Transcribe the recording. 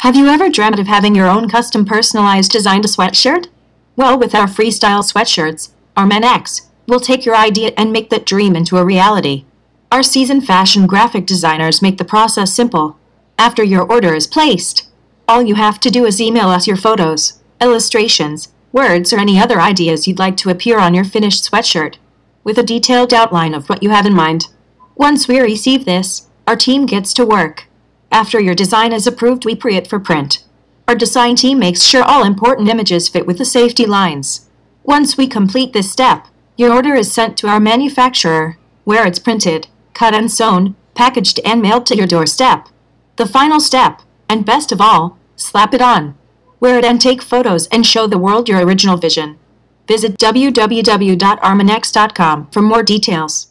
Have you ever dreamt of having your own custom personalized designed sweatshirt? Well, with our Freestyle Sweatshirts, our Men X, we'll take your idea and make that dream into a reality. Our seasoned fashion graphic designers make the process simple. After your order is placed, all you have to do is email us your photos, illustrations, words, or any other ideas you'd like to appear on your finished sweatshirt, with a detailed outline of what you have in mind. Once we receive this, our team gets to work. After your design is approved, we pre-it for print. Our design team makes sure all important images fit with the safety lines. Once we complete this step, your order is sent to our manufacturer, where it's printed, cut and sewn, packaged and mailed to your doorstep. The final step, and best of all, slap it on. Wear it and take photos and show the world your original vision. Visit www.armanex.com for more details.